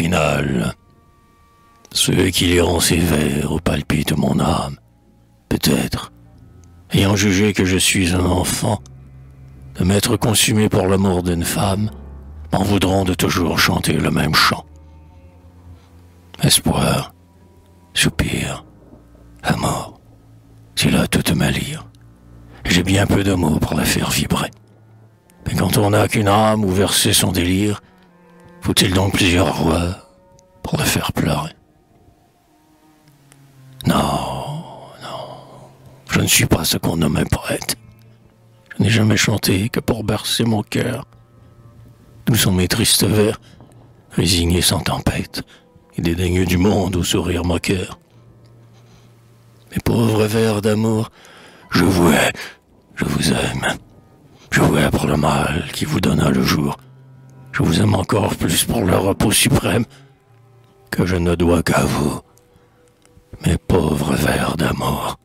finale. Ceux qui liront ces vers au palpit de mon âme, peut-être, ayant jugé que je suis un enfant, de m'être consumé pour l'amour d'une femme, m'en voudront de toujours chanter le même chant. Espoir, soupir, amour, c'est là toute ma lyre. J'ai bien peu de mots pour la faire vibrer. Mais quand on n'a qu'une âme où verser son délire, faut-il donc plusieurs rois pour la faire pleurer? Non, je ne suis pas ce qu'on nomme un poète. Je n'ai jamais chanté que pour bercer mon cœur. D'où sont mes tristes vers, résignés sans tempête, et dédaigneux du monde au sourire moqueur. Mes pauvres vers d'amour, je vous hais, je vous aime. Je vous hais pour le mal qui vous donna le jour. Je vous aime encore plus pour le repos suprême que je ne dois qu'à vous, mes pauvres vers d'amour.